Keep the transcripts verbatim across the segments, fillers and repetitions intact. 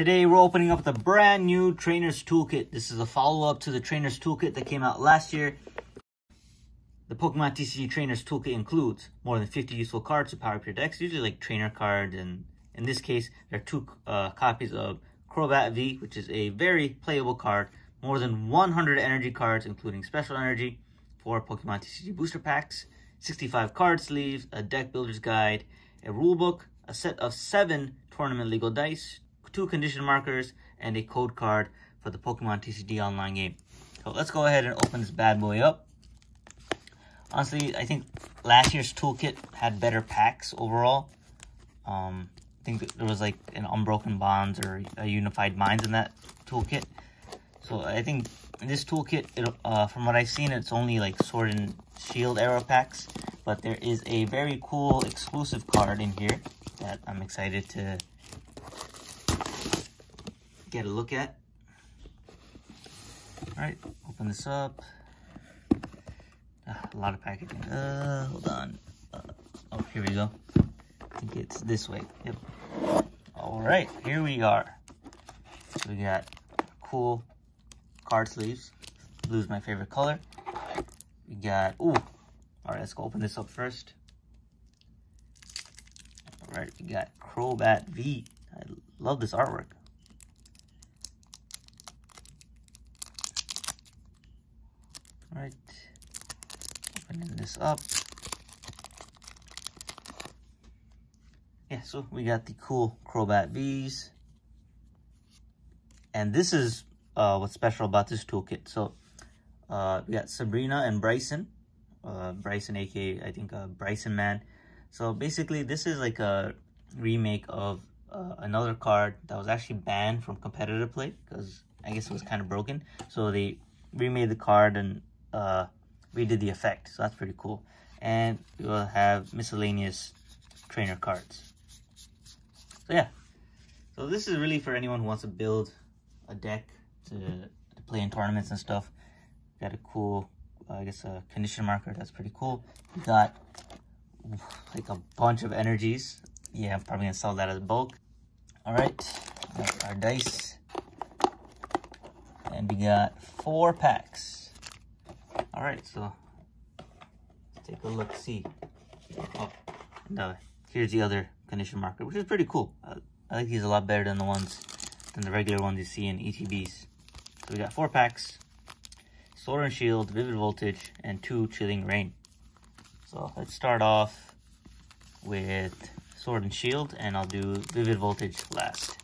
Today we're opening up the brand new Trainer's Toolkit. This is a follow-up to the Trainer's Toolkit that came out last year. The Pokemon T C G Trainer's Toolkit includes more than fifty useful cards to power up your decks, usually like trainer cards, and in this case there are two uh, copies of Crobat V, which is a very playable card, more than one hundred energy cards including special energy, four Pokemon T C G booster packs, sixty-five card sleeves, a deck builder's guide, a rulebook, a set of seven tournament legal dice, two condition markers, and a code card for the Pokemon T C G online game. So let's go ahead and open this bad boy up. Honestly, I think last year's toolkit had better packs overall. Um, I think there was like an Unbroken Bonds or a Unified Minds in that toolkit. So I think this toolkit, it, uh, from what I've seen, it's only like Sword and Shield era packs. But there is a very cool exclusive card in here that I'm excited to get a look at. All right, open this up. Ah, a lot of packaging. Uh, hold on. Uh, oh, here we go. I think it's this way. Yep. All right, here we are. So we got cool card sleeves. Blue is my favorite color. We got, ooh. All right, let's go open this up first. All right, we got Crobat V. I love this artwork. All right, opening this up. Yeah, so we got the cool Crobat V's. And this is uh, what's special about this toolkit. So uh, we got Sabrina and Bryson. Uh, Bryson, aka I think uh, Bryson Man. So basically this is like a remake of uh, another card that was actually banned from competitive play because I guess it was kind of broken. So they remade the card and uh, redid the effect, so that's pretty cool. And we'll have miscellaneous trainer cards. So yeah, so this is really for anyone who wants to build a deck to, to play in tournaments and stuff. Got a cool, uh, I guess, a condition marker. That's pretty cool. We got like a bunch of energies. Yeah, I'm probably gonna sell that as bulk. All right, got our dice. And we got four packs. All right, so let's take a look, see. Oh, no, here's the other condition marker, which is pretty cool. I, I like these a lot better than the ones, than the regular ones you see in E T Bs. So we got four packs, Sword and Shield, Vivid Voltage, and two Chilling Reign. So let's start off with Sword and Shield, and I'll do Vivid Voltage last.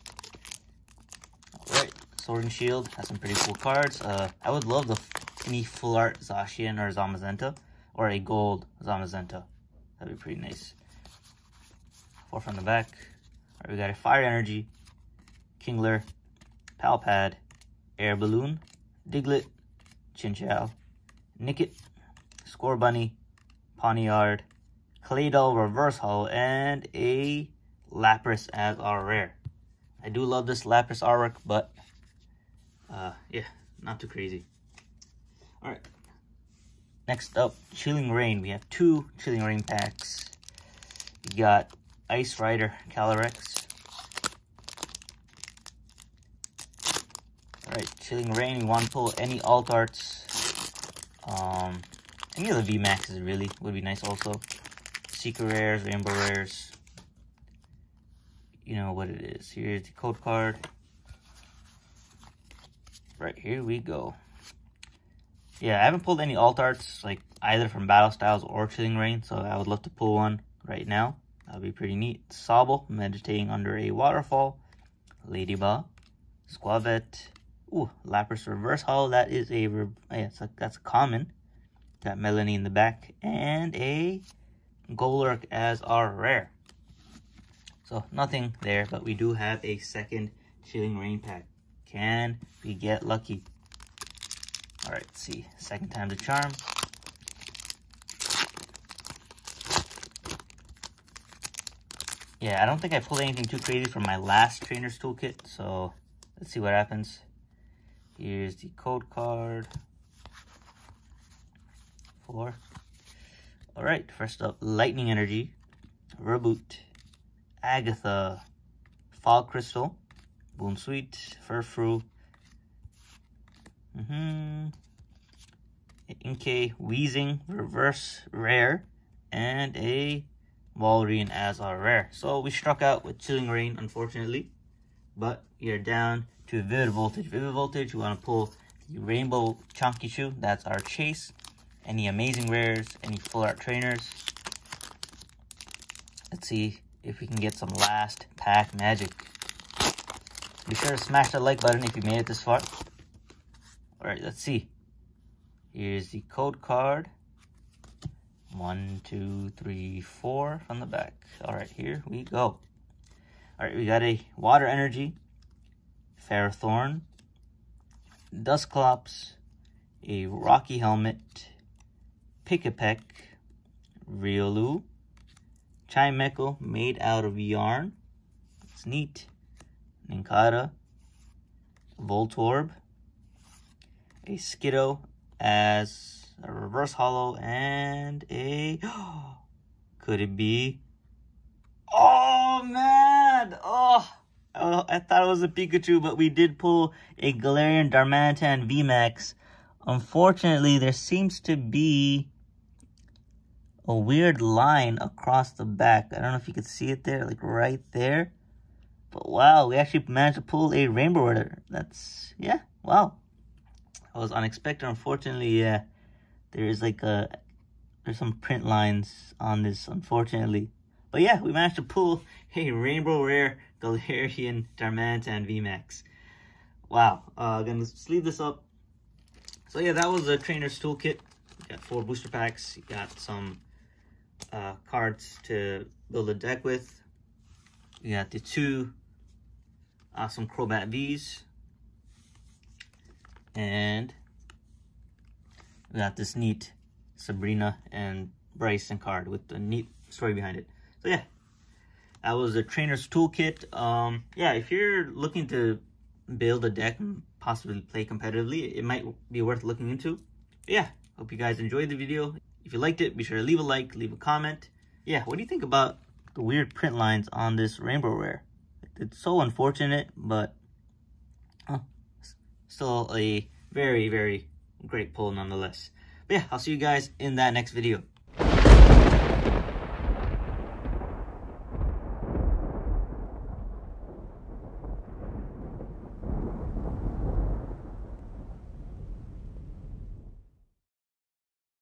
Sword and Shield has some pretty cool cards. Uh, I would love the any full art Zacian or Zamazenta, or a gold Zamazenta. That'd be pretty nice. Four from the back. All right, we got a Fire Energy, Kingler, Palpad, Air Balloon, Diglett, Chinchow, Nickit, Score Bunny, Pawniard, Claydol Reverse Holo, and a Lapras as our rare. I do love this Lapras artwork, but Uh, yeah, not too crazy. All right. Next up, Chilling Reign. We have two Chilling Reign packs. We got Ice Rider Calyrex. All right, Chilling Reign. You want to pull any alt arts. Um, any of the V Maxes really would be nice also. Secret rares, rainbow rares. You know what it is. Here's the code card. Right, here we go. Yeah, I haven't pulled any alt arts, like either from Battle Styles or Chilling Reign, so I would love to pull one right now. That would be pretty neat. Sobble, meditating under a waterfall. Ladybug, Squavet. Ooh, Lapras Reverse Holo. That is a, re oh, yeah, it's a, that's a common. Got Melanie in the back. And a Golurk as our rare. So nothing there, but we do have a second Chilling Reign pack. Can we get lucky? All right, let's see. Second time the charm. Yeah, I don't think I pulled anything too crazy from my last Trainer's Toolkit, so let's see what happens. Here's the code card. Four. All right, first up, Lightning Energy, Reboot, Agatha, Fall Crystal, Boom Sweet, Furfru, mm-hmm. Inkay, Weezing, Reverse Rare, and a Walrein as our rare. So we struck out with Chilling Reign, unfortunately, but we are down to Vivid Voltage. Vivid Voltage, we want to pull the Rainbow Chonkychu, that's our chase, any amazing rares, any full art trainers. Let's see if we can get some last pack magic. Be sure to smash that like button if you made it this far. Alright, let's see. Here's the code card. One, two, three, four from the back. Alright, here we go. Alright, we got a Water Energy, Ferrothorn, Dusclops, a Rocky Helmet, Pick-a-Peck, Riolu, Chimecho made out of yarn. It's neat. Ninkata, Voltorb, a Skiddo as a reverse hollow, and a could it be oh man oh I thought it was a Pikachu, but we did pull a Galarian Darmanitan V max. Unfortunately, there seems to be a weird line across the back. I don't know if you could see it there, like right there. But wow, we actually managed to pull a Rainbow Rider. That's, yeah, wow. That was unexpected. Unfortunately, yeah, there is like a, there's some print lines on this, unfortunately. But yeah, we managed to pull a Rainbow Rare Galarian Darmanitan V max. Wow, uh, again, let's leave this up. So yeah, that was the Trainer's Toolkit. You got four booster packs. You got some uh, cards to build a deck with. You got the two awesome Crobat Vs, and we got this neat Sabrina and Bryson card with a neat story behind it. So yeah, that was the Trainer's Toolkit. Um, yeah, if you're looking to build a deck and possibly play competitively, it might be worth looking into. But yeah, hope you guys enjoyed the video. If you liked it, be sure to leave a like, leave a comment. Yeah, what do you think about the weird print lines on this Rainbow Rare? It's so unfortunate, but huh, still a very, very great pull nonetheless. But yeah, I'll see you guys in that next video.